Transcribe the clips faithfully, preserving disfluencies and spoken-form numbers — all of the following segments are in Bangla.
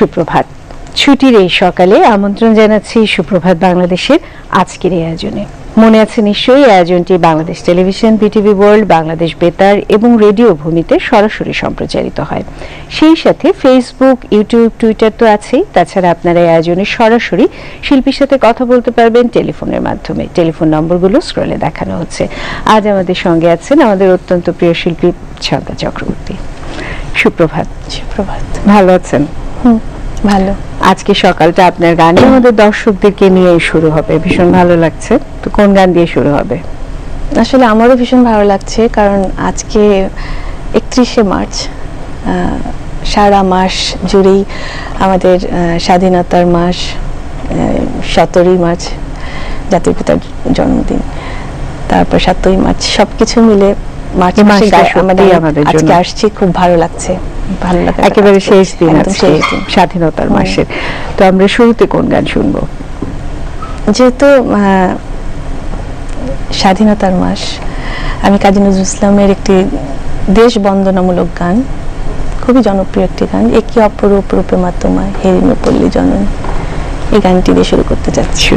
সুপ্রভাত ছুটির এই সকালে আমন্ত্রণ জানাচ্ছি সুপ্রভাত বাংলাদেশের আজকের এই আয়োজনে। মনে আছে নিশ্চয়ই আয়োজনটি Bangladesh television, BTV world, Bangladesh বেতার এবং রেডিও ভূমিতে সরাসরি সম্প্রচারিত হয়। সেই সাথে ফেসবুক, ইউটিউব, টুইটার তো আছেই। তাছাড়া আপনারা এই আয়োজনে সরাসরি শিল্পীর সাথে কথা বলতে পারবেন টেলিফোনের মাধ্যমে। টেলিফোন নম্বরগুলো স্ক্রলে দেখানো হচ্ছে। আজ আমাদের সঙ্গে আছেন আমাদের অত্যন্ত প্রিয় শিল্পী ছন্দা চক্রবর্তী। সুপ্রভাত। সুপ্রভাত, ভালো আছেন? হুম, ভালো। আজকে সকালটা আপনার গানে আমাদের দর্শকদেরকে নিয়ে শুরু হবে, ভীষণ ভালো লাগছে। তো কোন গান দিয়ে শুরু হবে? আসলে আমারও ভীষণ ভালো লাগছে, কারণ আজকে একত্রিশে মার্চ। সারা মাস জুড়েই আমাদের স্বাধীনতার মাস, সতেরোই মার্চ জাতির পিতার জন্মদিন, তারপর সাতই মার্চ, সবকিছু মিলে মার্চ আমাদের আজকে আসছে। খুব ভালো লাগছে, ভালো লাগছে। একেবারে শেষ দিন, শেষ দিন স্বাধীনতার মাসের। তো আমরা শুরুতে কোন গান শুনবো? যেহেতু স্বাধীনতার মাস, আমি কাজী নজরুল ইসলামের একটি দেশ বন্দনামূলক গান, খুবই জনপ্রিয় একটি গান, একি অপরূপ রূপে মা তোমায় হেরিয়ে পড়লি জননী, এই গানটি দিয়ে শুরু করতে যাচ্ছি।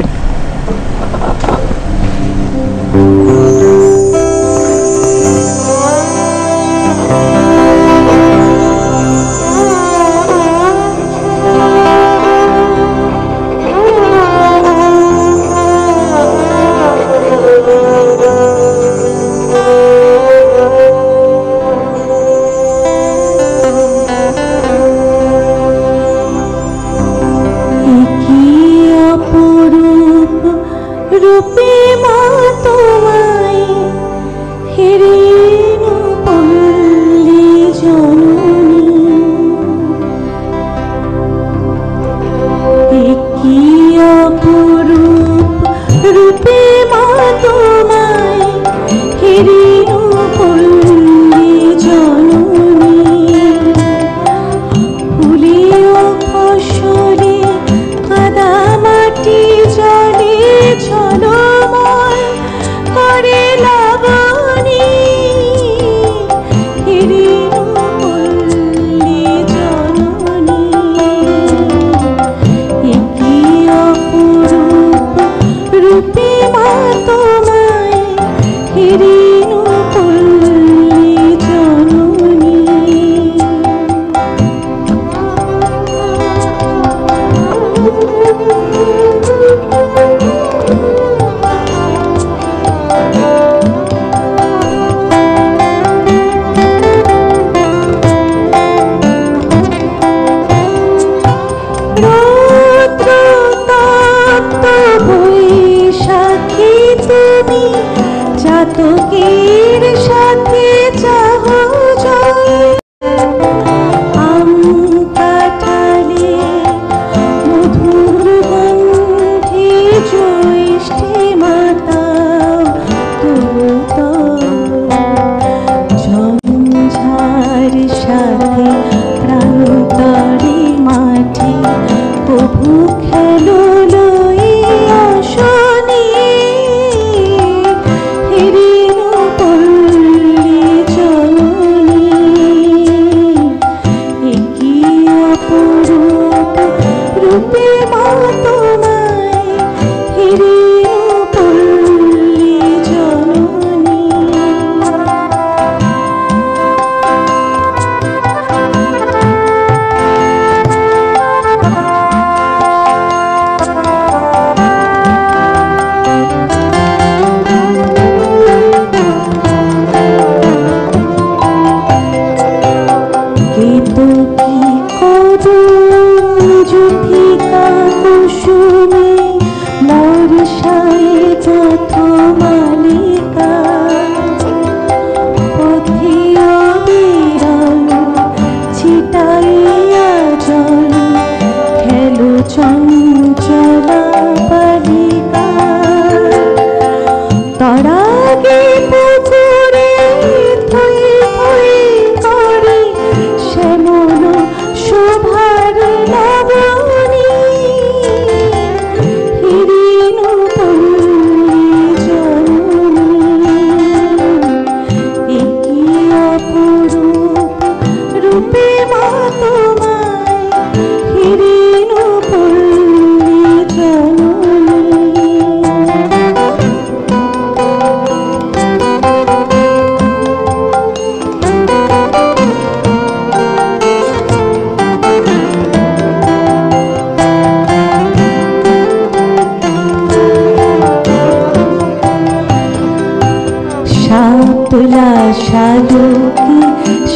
তোলা সাধুকে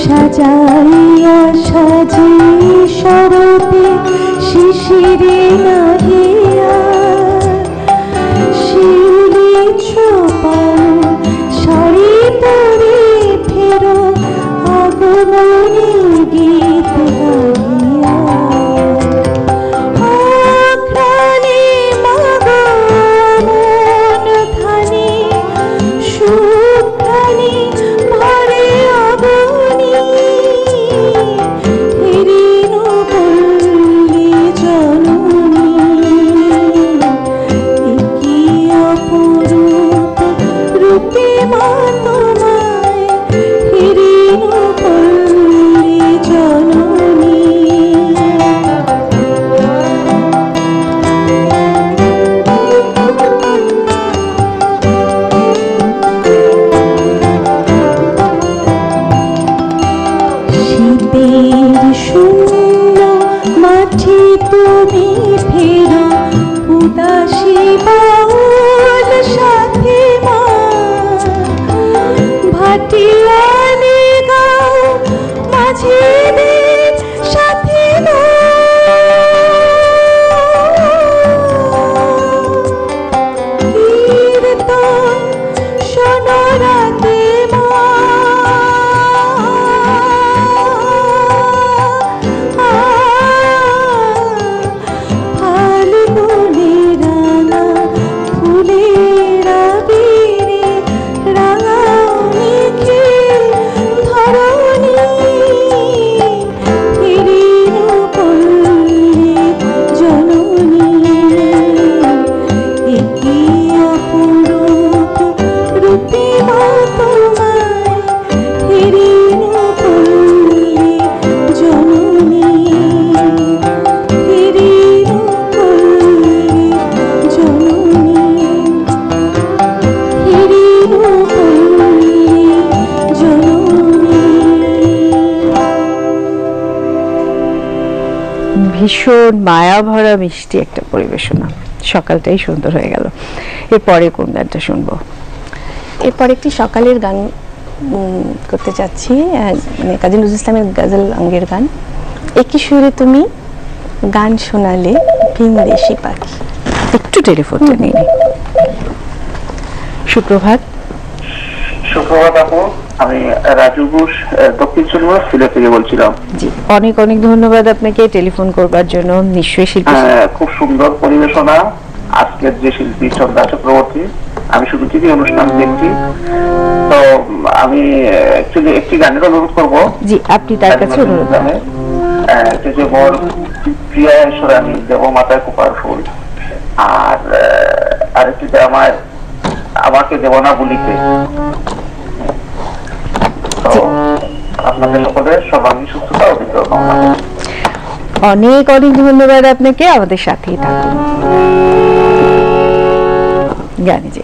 সাজাইয়া সাজি শরতে শিশিরে নাহিয়া শিউলি চোপান শাড়ি পরে ফেরো আগমনী গীত ভীষণ মায়া ভরা মিষ্টি একটা পরিবেশনা। সকালটাই সুন্দর হয়ে গেল। এরপরে কোন গানটা শুনবো? এরপরে একটি সকালের গান করতে চাচ্ছি, মানে কাজী নজরুল ইসলামের গজল আঙ্গের গান। একই সুরে তুমি গান শোনালে ভিনদেশি পাখি। একটু টেলিফোনটা নিয়ে নি। সুপ্রভাত। সুপ্রভাত আপু, আমি রাজু ঘোষ, দক্ষিণ চট্টগ্রাম সিলেট থেকে বলছিলাম। জি, অনেক অনেক ধন্যবাদ আপনাকে টেলিফোন করবার জন্য। নিশ্চয়ই শিল্পী খুব সুন্দর পরিবেশনা। আজকের যে শিল্পী ছন্দা চক্রবর্তী, আমি শুধু টিভি অনুষ্ঠান দেখছি, তো আমি অ্যাকচুয়ালি একটি গানের অনুরোধ করবো। জি, আপনি তার কাছে অনুরোধ করেন। যে মোর প্রিয়া ঈশ্বরানী দেবমাতা কুপার ফুল, আর আরেকটিতে আমার আমাকে দেবনা বলিতে। অনেক অনেক ধন্যবাদ আপনাকে, আমাদের সাথেই থাকুন। জানি যে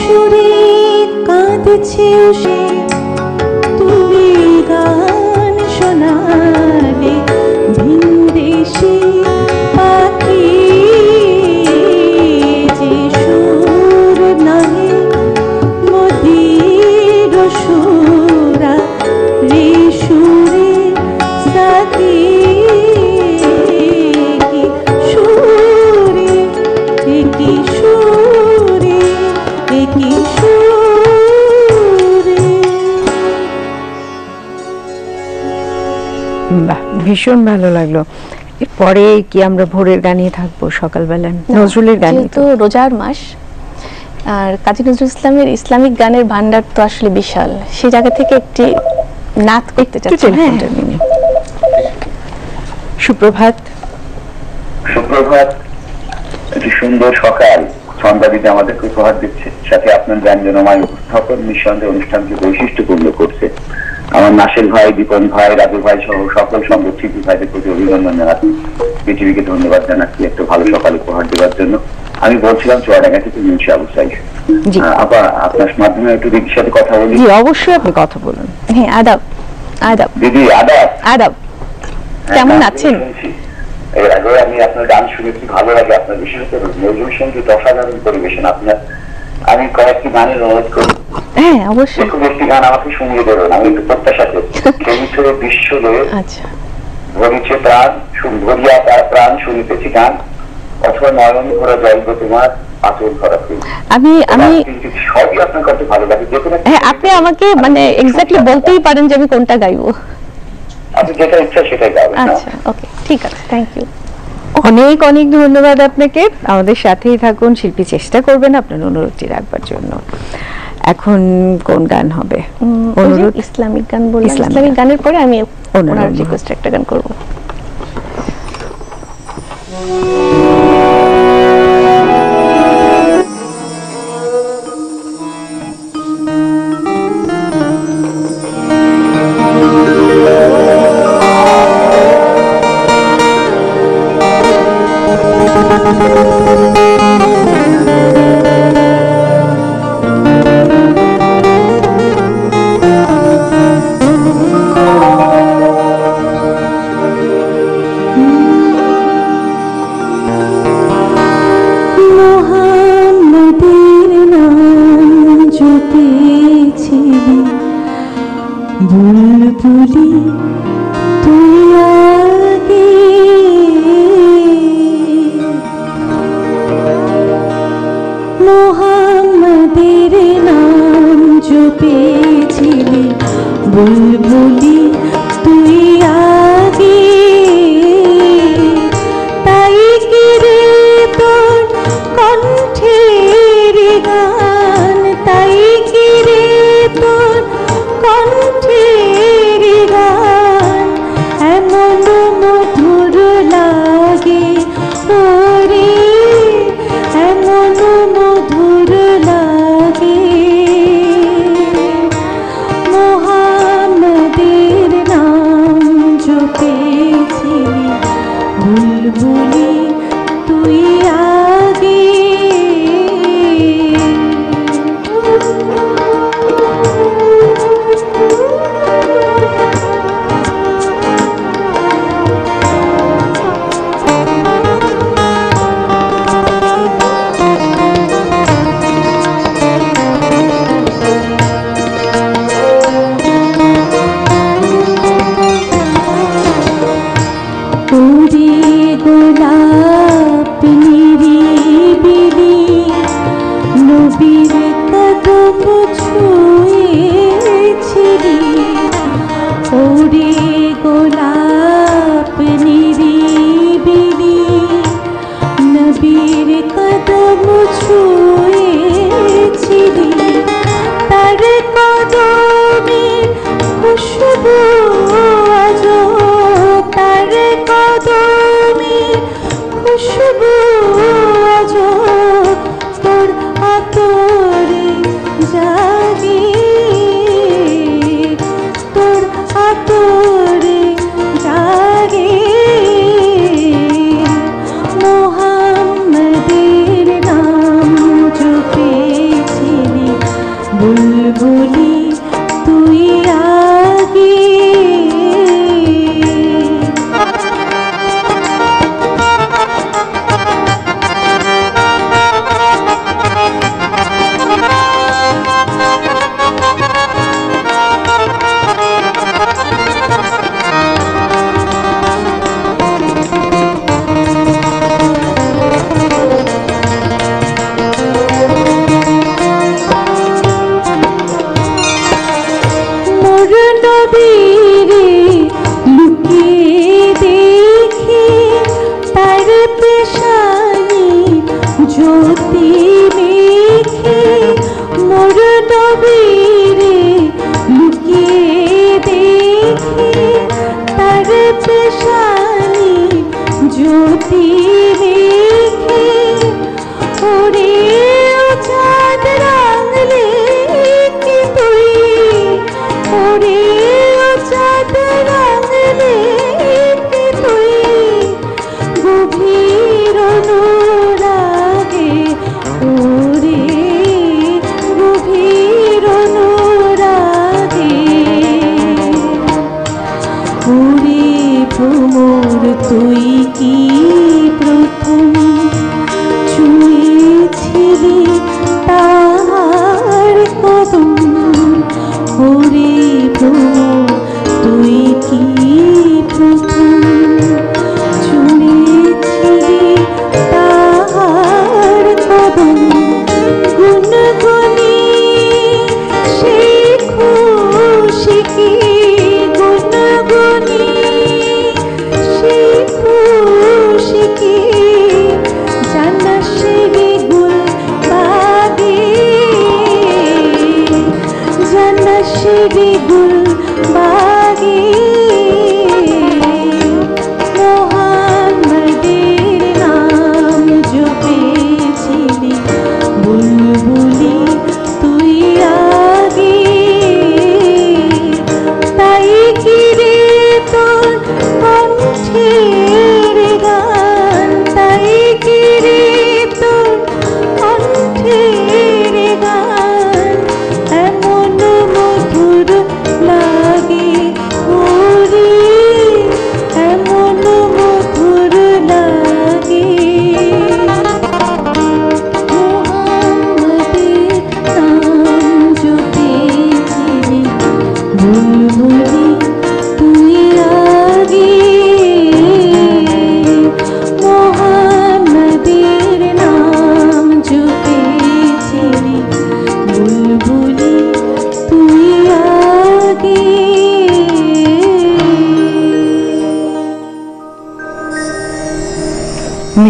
সুরে কাঁদছে সে, তুমি গান শোনালে ভিনদেশি পাখি যে সুর নাহি মধির সুরা রে সুরে সাথী সুরে কি সুরে কি সুরে। বাহ, ভীষণ ভালো লাগলো। পরে কি আমরা ভোরের গানে থাকবো সকালবেলা? নজরুলের গান তো রোজার মাস, আর কাজী নজরুল ইসলামের ইসলামিক গানের ভান্ডার তো আসলে বিশাল, সেই জায়গা থেকে একটি নাচ করতে চাচ্ছি। সুপ্রভাত। সুপ্রভাত, একটি সুন্দর সকাল ছন্দাবিদে আমাদেরকে উপহার দিচ্ছে, সাথে আপনার ব্যঞ্জনময় উপস্থাপন নিঃসন্দেহে অনুষ্ঠানকে বৈশিষ্ট্যপূর্ণ করছে। আমার নাসির ভাই, বিপন ভাই, রাজু ভাই সহ সকল সংগঠক ভাইদের প্রতি অভিনন্দন জানাচ্ছি, পৃথিবীকে ধন্যবাদ জানাচ্ছি একটা ভালো সকাল উপহার দেওয়ার জন্য। আমি বলছিলাম চুয়াডাঙ্গা থেকে মিনসা আবু সাইদ। আবার আপনার মাধ্যমে একটু দিদির সাথে কথা বলি। অবশ্যই, আপনি কথা বলুন। হ্যাঁ, আদাব। আদাব দিদি, আদাব। আদাব, কেমন আছেন? এর আগে আমি আপনার গান শুনেছি, ভালো লাগে আপনার, বিশেষ করে নজরুল সঙ্গীত অসাধারণ পরিবেশন আপনার। আমি কয়েকটি গানের অনুরোধ করি। হ্যাঁ, অবশ্যই। একটি গান আমাকে শুনিয়ে দেবেন, আমি একটু প্রত্যাশা করি। বিশ্ব ভরিছে প্রাণ, ভরিয়া তার প্রাণ শুনিতেছি গান, অথবা নয়ন ভরা জন্ম তোমার আচরণ করা। আমি আমি সবই আপনার কাছে ভালো লাগে। হ্যাঁ, আপনি আমাকে মানে এক্স্যাক্টলি বলতেই পারেন যে আমি কোনটা গাইবো। আপনি যেটা ইচ্ছা সেটাই গাবেন। আচ্ছা, ওকে, ঠিক আছে, থ্যাংক ইউ। অনেক অনেক ধন্যবাদ আপনাকে। আমাদের সাথেই থাকুন, শিল্পী চেষ্টা করবেন আপনার অনুরোধটি রাখবার জন্য। এখন কোন গান হবে? অনুরোধ ইসলামিক গান বললাম, ইসলামিক গানের পরে আমি ওনার রিকোয়েস্ট একটা গান করব। Be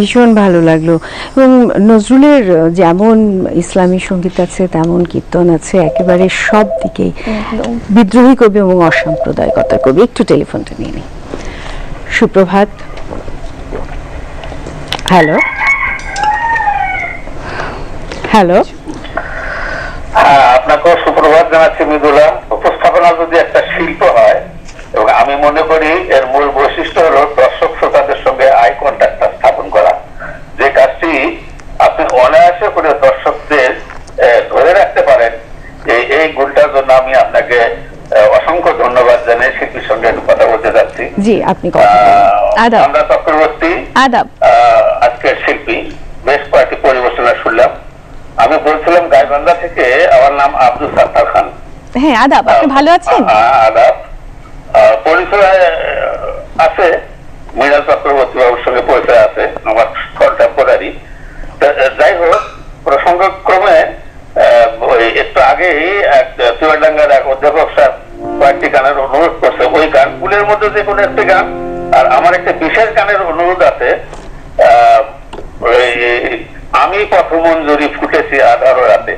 ভীষণ ভালো লাগলো। এবং নজরুলের যেমন ইসলামী সঙ্গীত আছে তেমন কীর্তন আছে, একেবারে সব দিকেই বিদ্রোহী কবি এবং অসাম্প্রদায়িকতার কবি। একটু টেলিফোনটা নিয়ে নিই। সুপ্রভাত, হ্যালো হ্যালো, আপনাকে সুপ্রভাত জানাচ্ছি মৃদুলা। উপস্থাপনা যদি একটা শিল্প হয়, এবং আমি মনে করি এর মূল বৈশিষ্ট্য হলো দর্শক শ্রোতাদের সঙ্গে আই কন্ট্যাক্ট স্থাপন করা, যে কাজটি আপনি অনায়াসে করে দর্শকদের ধরে রাখতে পারেন। এই গুণটার জন্য আমি আপনাকে অসংখ্য ধন্যবাদ জানাই। শিল্পীর সঙ্গে কথা বলতে যাচ্ছি। আমরা চক্রবর্তী আজকের শিল্পী, বেশ কয়েকটি পরিবেশনা শুনলাম। আমি বলছিলাম গাইবান্ধা থেকে, আমার নাম আব্দুল সাত্তার খান। হ্যাঁ আদাব, আপনি ভালো আছেন? আদাব। পরিচয় আছে মৃণাল চক্রবর্তী বাবুর সঙ্গে পরিচয় আছে, আমার কন্টেম্পোরারি। যাই হোক, প্রসঙ্গক্রমে একটু আগেই চুয়াডাঙ্গার এক অধ্যাপক সাহেব কয়েকটি গানের অনুরোধ করছে। ওই গানগুলোর মধ্যে যে কোনো একটি গান, আর আমার একটা বিশেষ গানের অনুরোধ আছে। আমি পথমঞ্জুরি ফুটেছি আধারো রাতে,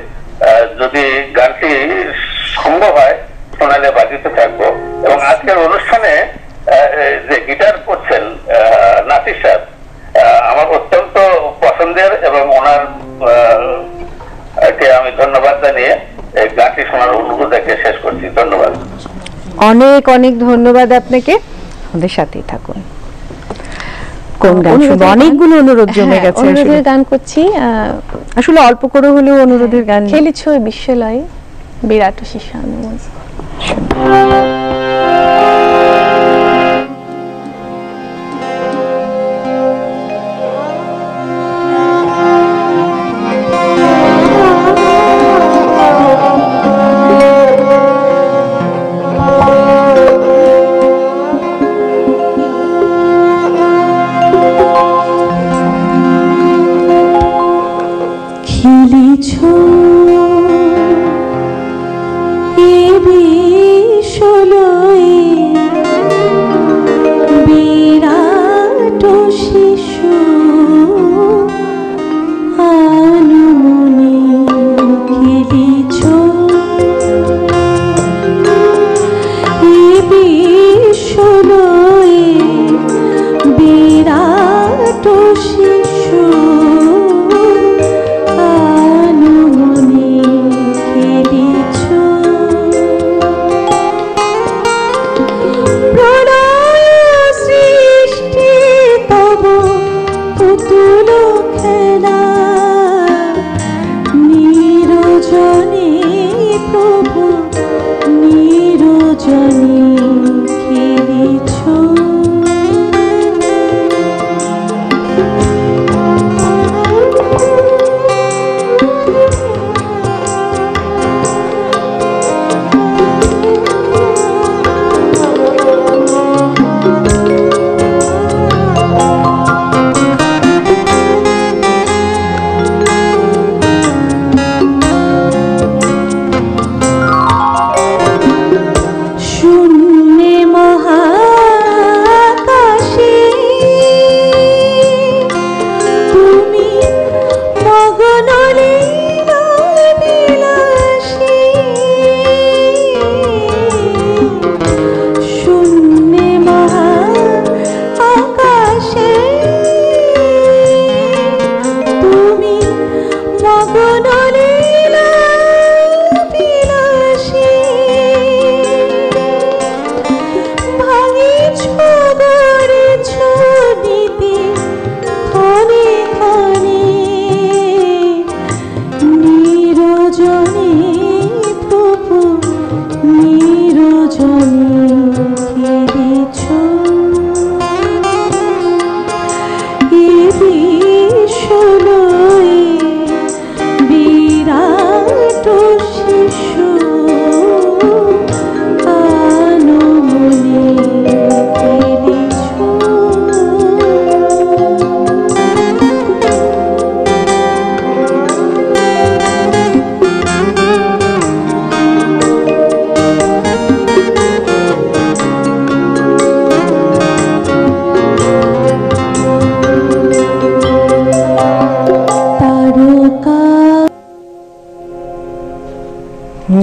যদি গানটি সম্ভব হয় শোনালে বাজিতে থাকবো। এবং আজকের অনুষ্ঠানে যে গিটার করছেন নাসির সাহেব, আমার অত্যন্ত পছন্দের, এবং ওনার আমি ধন্যবাদ জানিয়ে গানটি শোনার অনুরোধ রেখে শেষ করছি। ধন্যবাদ, অনেক অনেক ধন্যবাদ আপনাকে। আমাদের সাথেই থাকুন। অনেকগুলো অনুরোধ জমে গেছে, অনুরোধের গান করছি। আসলে অল্প করে হলেও অনুরোধের গান। খেলিছ বিশ্বলয়ে বিরাট শিশু আমি বিরাট শিশু আনু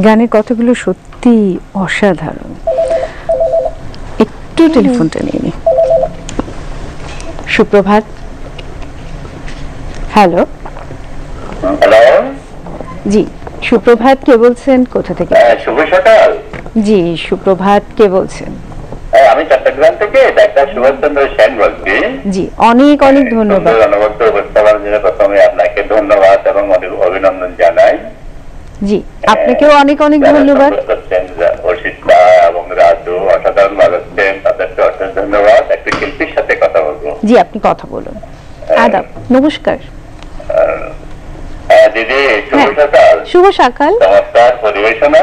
গানের কথাগুলো সত্যি অসাধারণ। একটু টেলিফোনটা নিয়ে নি। সুপ্রভাত। হ্যালো। হ্যালো। জি, সুপ্রভাত কে বলছেন? কোথা থেকে? শুভ সকাল। জি, সুপ্রভাত কে বলছেন? আমি চট্টগ্রাম থেকে ডাক্তার সুভাষচন্দ্র সেন বলছি। জি, অনেক অনেক ধন্যবাদ। ধন্যবাদ উপস্থাপনার জন্য প্রথমে আপনাকে ধন্যবাদ এবং অনেক অভিনন্দন জানাই। জি, আপনাকেও অনেক অনেক ধন্যবাদ। অর্ষিতা এবং রাজু অসাধারণ মানুষের, তাদেরকে অসংখ্য ধন্যবাদ। একটা শিল্পীর সাথে কথা বলবো। জি, আপনি কথা বলুন। আদাব, নমস্কার। দিদি শুভ সকাল। শুভ সকাল। নমস্কার। পরিবেশনা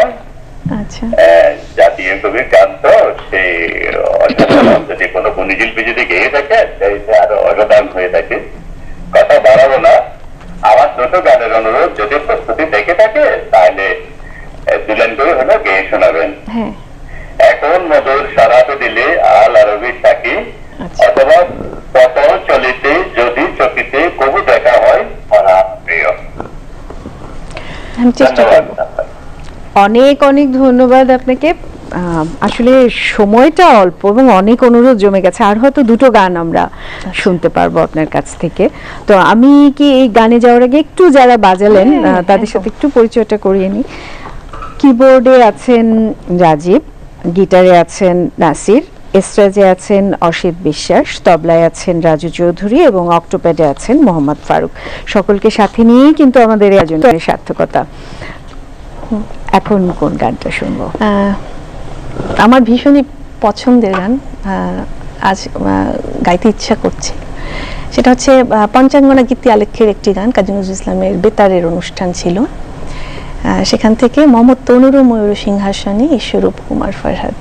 জাতীয় কবির গান তো সেই অসাধারণ, যদি কোনো গুণিশিল্পী যদি গেয়ে থাকে আরো অসাধারণ হয়ে থাকে। কথা বাড়াবো না, আমার দুটো গানের অনুরোধ যদি প্রস্তুতি দেখে থাকে তাহলে দুলান কবি হলো গেয়ে শোনাবেন। এখন মধুর সারাতে দিলে আল আরবি থাকি অথবা কত চলিতে যদি চকিতে কবু দেখা হয় পড়া প্রিয়। অনেক অনেক ধন্যবাদ আপনাকে। আসলে সময়টা অল্প এবং অনেক অনুরোধ জমে গেছে, আর হয়তো দুটো গান আমরা শুনতে পারবো আপনার কাছ থেকে। তো আমি কি এই গানে যাওয়ার আগে একটু যারা বাজালেন তাদের সাথে একটু পরিচয়টা করিয়ে নিই। কিবোর্ডে আছেন রাজীব, গিটারে আছেন নাসির, এস্ট্রাজে আছেন অসিত বিশ্বাস, তবলায় আছেন রাজু চৌধুরী এবং অক্টোপ্যাডে আছেন মোহাম্মদ ফারুক। সকলকে সাথে নিয়েই কিন্তু আমাদের আয়োজনের সার্থকতা। এখন কোন গানটা শুনবো? আমার ভীষণই পছন্দের গান, আজ গাইতে ইচ্ছা করছে। সেটা হচ্ছে পঞ্চাঙ্গনা গীতি আলেখ্যের একটি গান, কাজী নজরুল ইসলামের বেতারের অনুষ্ঠান ছিল, সেখান থেকে মোহাম্মদ তনুরু ময়ূর সিংহাসনে ঈশ্বরূপ কুমার ফরহাদ।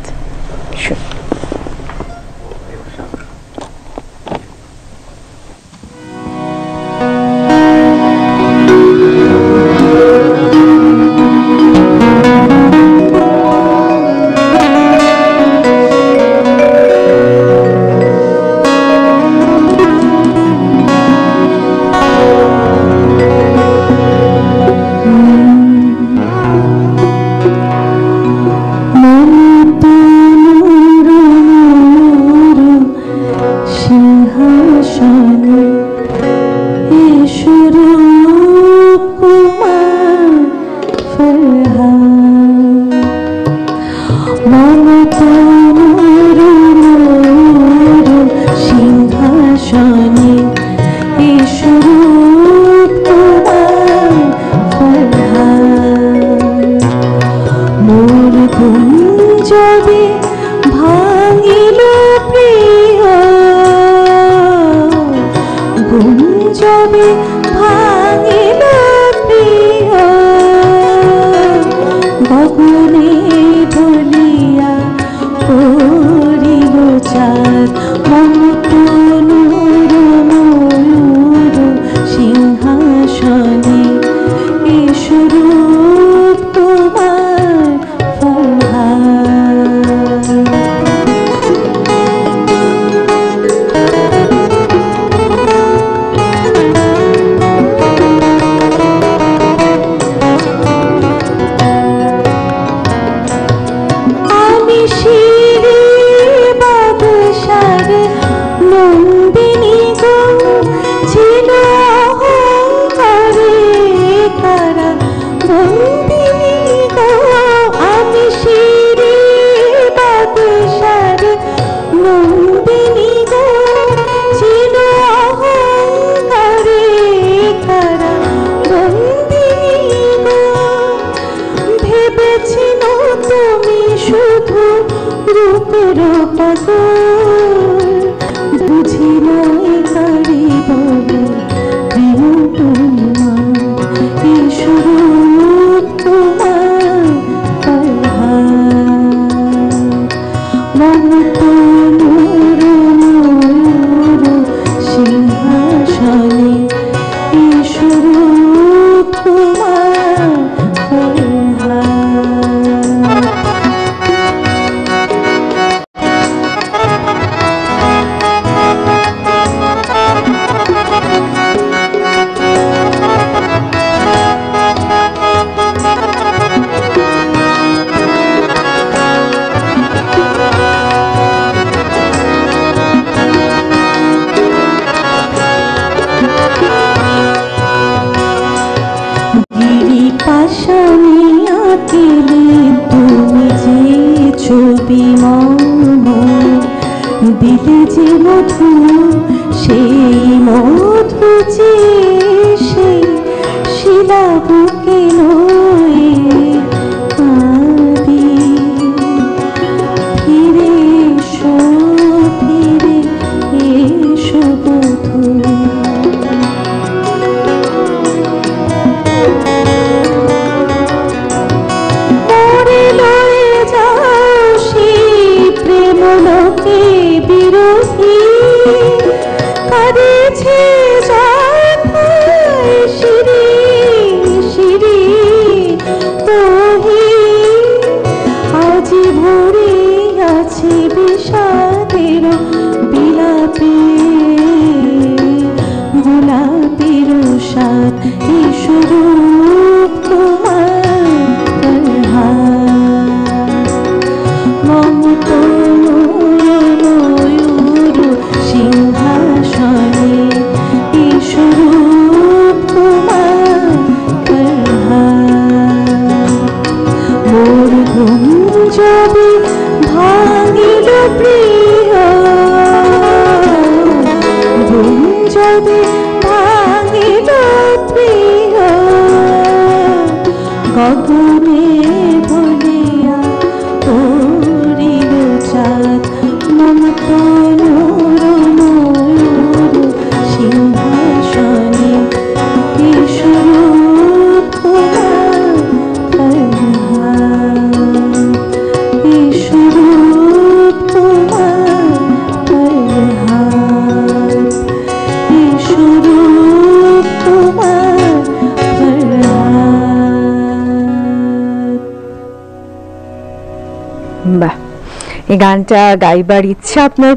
গানটা গাইবার ইচ্ছা আপনার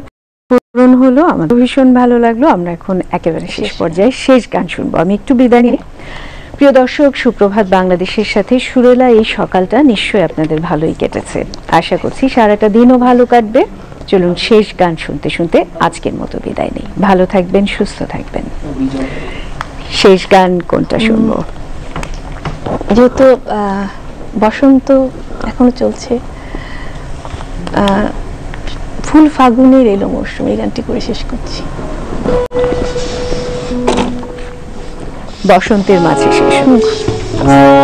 পূরণ হলো, আমার ভীষণ ভালো লাগলো। আমরা এখন একেবারে শেষ পর্যায়ে শেষ গান শুনবো, আমি একটু বিদায় নিই। প্রিয় দর্শক, সুপ্রভাত বাংলাদেশের সাথে সুরেলা এই সকালটা নিশ্চয়ই আপনাদের ভালোই কেটেছে, আশা করছি সারাটা দিনও ভালো কাটবে। চলুন শেষ গান শুনতে শুনতে আজকের মতো বিদায় নিই। ভালো থাকবেন, সুস্থ থাকবেন। শেষ গান কোনটা শুনবো? যেহেতু বসন্ত এখনো চলছে, ফুল ফাগুনের এলো মৌসুম, এই গানটি করে শেষ করছি। বসন্তের মাঝে শেষ।